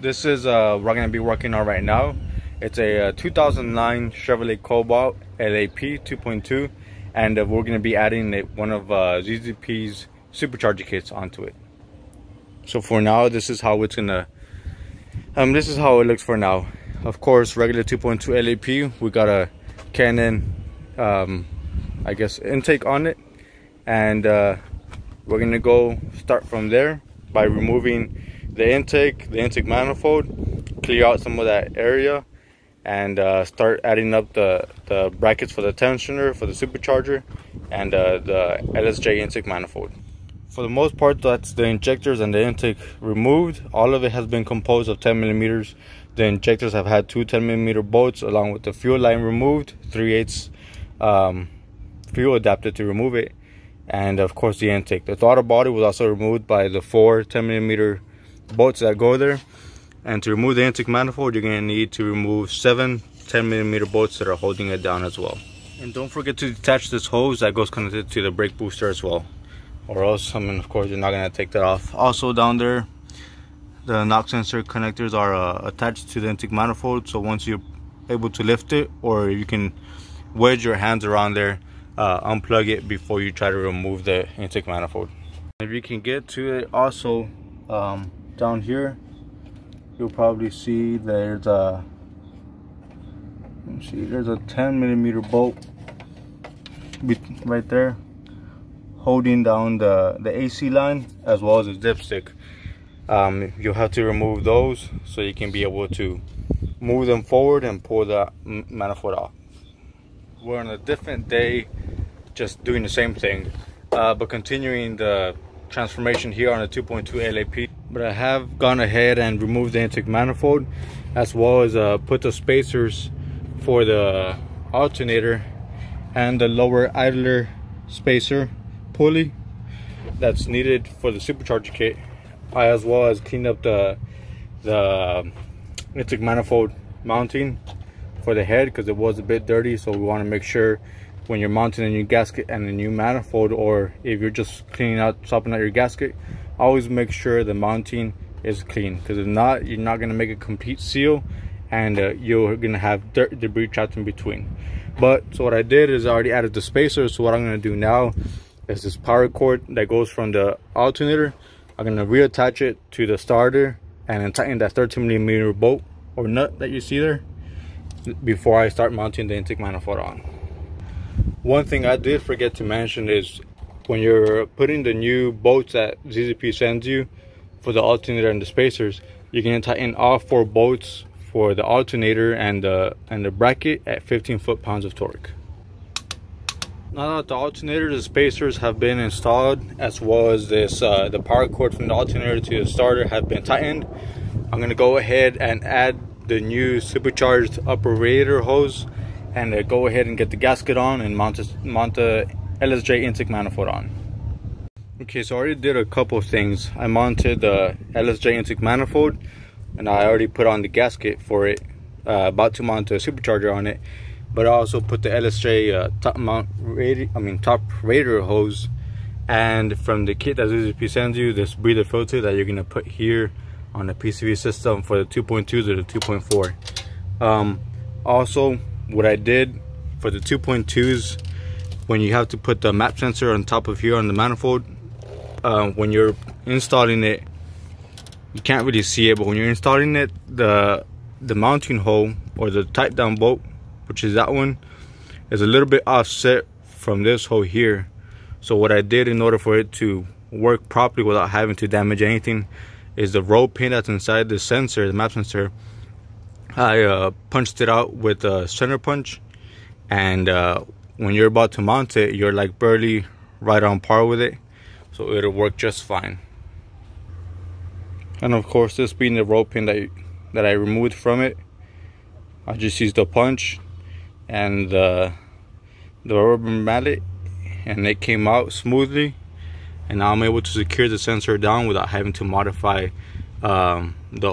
This is we're going to be working on right now. It's a 2009 Chevrolet Cobalt LAP 2.2, and we're going to be adding one of ZZP's supercharger kits onto it. So for now, this is how it's gonna this is how it looks for now. Of course, regular 2.2 LAP, we got a Canon I guess intake on it, and we're gonna go start from there by removing the intake manifold, clear out some of that area, and start adding up the brackets for the tensioner, for the supercharger, and the LSJ intake manifold. For the most part, that's the injectors and the intake removed. All of it has been composed of 10 millimeters. The injectors have had two 10 millimeter bolts along with the fuel line removed, 3/8 fuel adapter to remove it, and of course the intake. The throttle body was also removed by the four 10 millimeter bolts that go there. And to remove the intake manifold, you're going to need to remove seven 10 millimeter bolts that are holding it down as well. And don't forget to detach this hose that goes connected to the brake booster as well. Or else, I mean, of course, you're not going to take that off. Also down there, the knock sensor connectors are attached to the intake manifold. So once you're able to lift it, or you can wedge your hands around there, unplug it before you try to remove the intake manifold. If you can get to it, also down here, you'll probably see there's a, there's a 10 millimeter bolt right there, holding down the AC line as well as the dipstick. You'll have to remove those so you can be able to move them forward and pull the manifold off. We're on a different day, just doing the same thing, but continuing the transformation here on a 2.2 LAP. But I have gone ahead and removed the intake manifold, as well as put the spacers for the alternator and the lower idler spacer pulley that's needed for the supercharger kit. I as well as cleaned up the intake manifold mounting for the head, because it was a bit dirty, so we want to make sure when you're mounting a new gasket and a new manifold, or if you're just cleaning out, swapping out your gasket, always make sure the mounting is clean, because if not, you're not going to make a complete seal, and you're going to have dirt, debris trapped in between. But so what I did is I already added the spacer, so what I'm going to do now, it's this power cord that goes from the alternator. I'm going to reattach it to the starter and then tighten that 13 millimeter bolt or nut that you see there before I start mounting the intake manifold on. One thing I did forget to mention is when you're putting the new bolts that ZZP sends you for the alternator and the spacers, you're going to tighten all four bolts for the alternator and the bracket at 15 foot-pounds of torque. Now that the alternator, the spacers have been installed, as well as this the power cord from the alternator to the starter have been tightened, I'm going to go ahead and add the new supercharged upper radiator hose, and go ahead and get the gasket on and mount the LSJ intake manifold on. Okay, so I already did a couple things. I mounted the LSJ intake manifold, and I already put on the gasket for it, about to mount a supercharger on it. But I also put the LSJ top radiator hose, and from the kit that ZZP sends you, this breather filter that you're gonna put here on the PCV system for the 2.2 to the 2.4. Also, what I did for the 2.2s, when you have to put the MAP sensor on top of here on the manifold, when you're installing it, you can't really see it, but when you're installing it, the mounting hole or the tight down bolt, which is that one, is a little bit offset from this hole here. So what I did in order for it to work properly without having to damage anything is the roll pin that's inside the sensor, the MAP sensor, I punched it out with a center punch, and when you're about to mount it, you're like barely right on par with it, so it'll work just fine. And of course, this being the roll pin that I removed from it, I just used a punch and the rubber mallet, and it came out smoothly, and now I'm able to secure the sensor down without having to modify the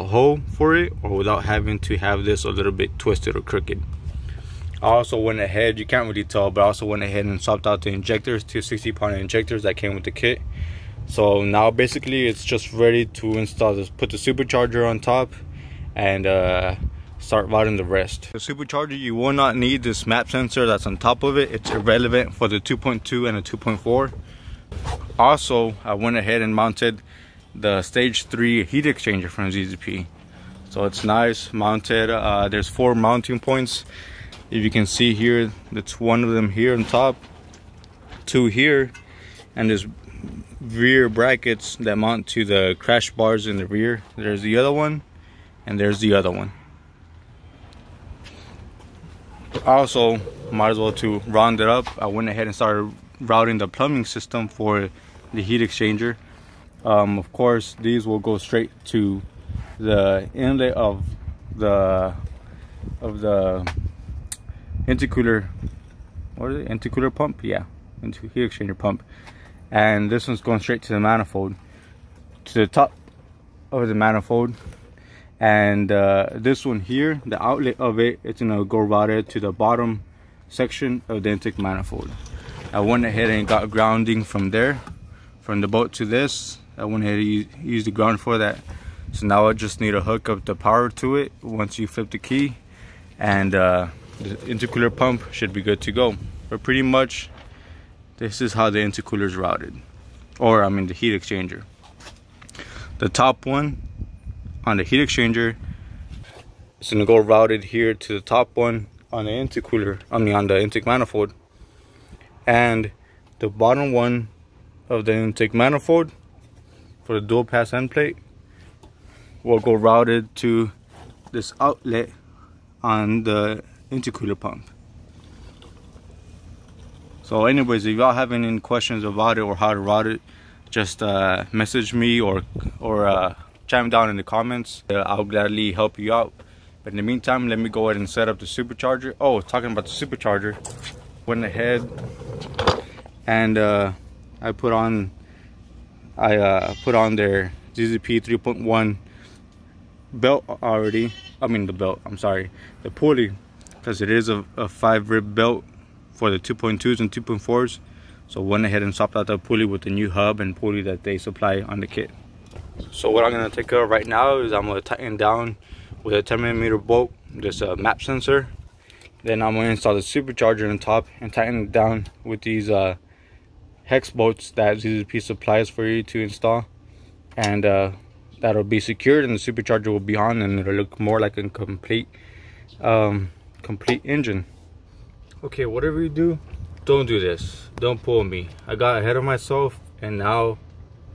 hole for it, or without having to have this a little bit twisted or crooked. I also went ahead, you can't really tell, but I also went ahead and swapped out the injectors, 260-pound injectors that came with the kit. So now basically it's just ready to install this, put the supercharger on top, and start routing the rest. The supercharger, you will not need this MAP sensor that's on top of it. It's irrelevant for the 2.2 and the 2.4. Also, I went ahead and mounted the stage 3 heat exchanger from ZZP. So it's nice mounted. There's 4 mounting points. If you can see here, that's one of them here on top, 2 here, and there's rear brackets that mount to the crash bars in the rear. There's the other one, and there's the other one. Also, might as well to round it up, I went ahead and started routing the plumbing system for the heat exchanger. Of course, these will go straight to the inlet of the intercooler, what is it? Intercooler pump, yeah, into heat exchanger pump. And this one's going straight to the manifold, to the top of the manifold. And this one here, the outlet of it, it's gonna go routed to the bottom section of the intake manifold. I went ahead and got grounding from there, from the boat to this. I went ahead and used the ground for that. So now I just need to hook up the power to it once you flip the key, and the intercooler pump should be good to go. But pretty much this is how the intercooler is routed, or I mean the heat exchanger. The top one on the heat exchanger is gonna go routed here to the top one on the intercooler, I mean on the intake manifold. And the bottom one of the intake manifold for the dual pass end plate will go routed to this outlet on the intercooler pump. So anyways, if y'all have any questions about it or how to route it, just message me or chime down in the comments. I'll gladly help you out. But in the meantime, let me go ahead and set up the supercharger. Oh, talking about the supercharger, went ahead and I put on their ZZP 3.1 belt already. I mean the belt, I'm sorry, the pulley, because it is a 5-rib belt for the 2.2s and 2.4s. So went ahead and swapped out the pulley with the new hub and pulley that they supply on the kit. So what I'm gonna take care of right now is I'm gonna tighten down with a 10 millimeter bolt this MAP sensor. Then I'm gonna install the supercharger on top and tighten it down with these hex bolts that ZZP supplies for you to install. And that'll be secured, and the supercharger will be on, and it'll look more like a complete engine. Okay, whatever you do, don't do this. Don't pull me. I got ahead of myself, and now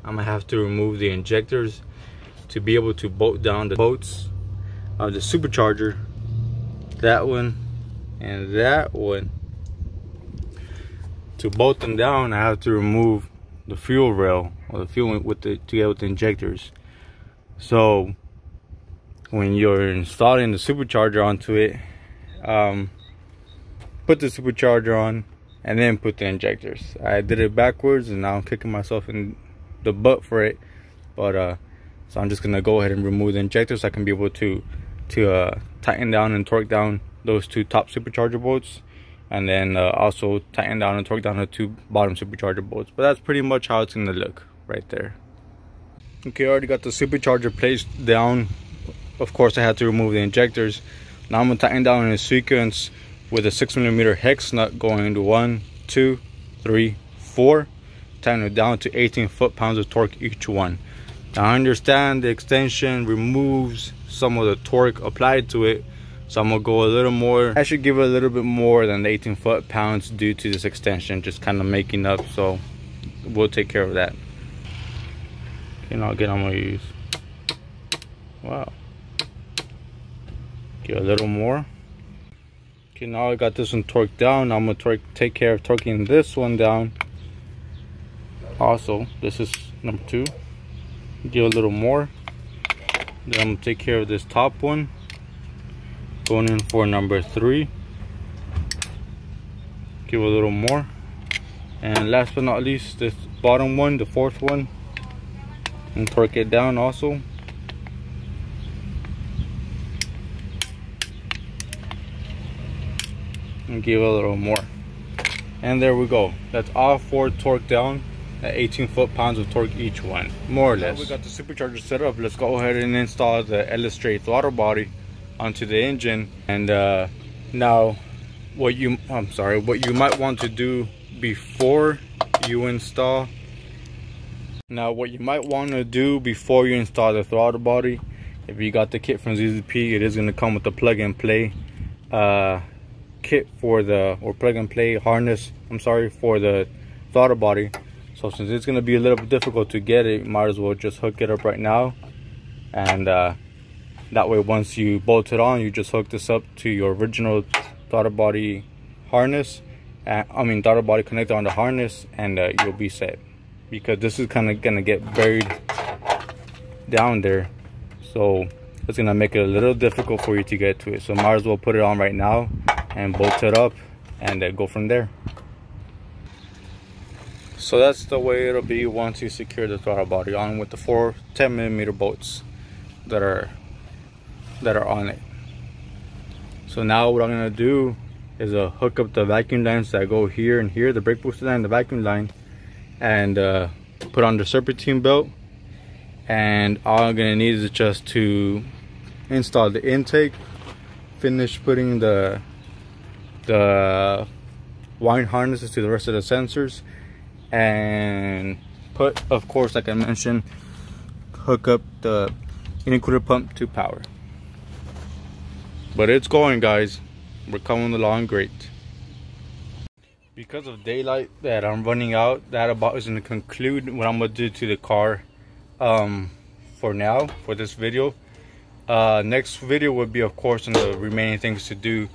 I'm gonna have to remove the injectors to be able to bolt down the bolts of the supercharger. That one and that one. To bolt them down, I have to remove the fuel rail or the fuel together with the injectors. So when you're installing the supercharger onto it, put the supercharger on and then put the injectors. I did it backwards, and now I'm kicking myself in the butt for it. But so I'm just gonna go ahead and remove the injectors so I can be able to tighten down and torque down those 2 top supercharger bolts, and then also tighten down and torque down the 2 bottom supercharger bolts. But that's pretty much how it's gonna look right there. Okay, I already got the supercharger placed down. Of course, I had to remove the injectors. Now I'm gonna tighten down in a sequence with a 6 millimeter hex nut going to 1, 2, 3, 4, tighten it down to 18 foot-pounds of torque each one. Now I understand the extension removes some of the torque applied to it, so I'm gonna go a little more. I should give it a little bit more than the 18 foot-pounds due to this extension, just kind of making up, so we'll take care of that. Okay, now again, I'm gonna use, wow, give a little more. Okay, now I got this one torqued down. I'm gonna take care of torquing this one down. Also, this is number 2. Give a little more. Then I'm gonna take care of this top one. Going in for number 3. Give a little more. And last but not least, this bottom one, the 4th one. And torque it down also. And give a little more, and there we go. That's all 4 torqued down. 18 foot-pounds of torque each one, more or less. Now we got the supercharger set up, let's go ahead and install the LSJ throttle body onto the engine. And now what you might want to do before you install the throttle body, if you got the kit from ZZP, it is going to come with the plug and play kit for the, or plug and play harness, I'm sorry, for the throttle body. So since it's going to be a little bit difficult to get it, might as well just hook it up right now, and that way once you bolt it on, you just hook this up to your original throttle body harness, throttle body connector on the harness, and you'll be set, because this is kind of going to get buried down there, so it's going to make it a little difficult for you to get to it. So might as well put it on right now and bolt it up and go from there. So that's the way it'll be once you secure the throttle body on with the 4 10mm bolts that are on it. So now what I'm going to do is hook up the vacuum lines that go here and here, the brake booster line, the vacuum line, and put on the serpentine belt. And all I'm going to need is just to install the intake, finish putting the wind harnesses to the rest of the sensors, and put, of course, like I mentioned, hook up the intercooler pump to power. But it's going, guys, we're coming along great. Because of daylight that I'm running out, that about is going to conclude what I'm going to do to the car for now, for this video. Next video would be, of course, on the remaining things to do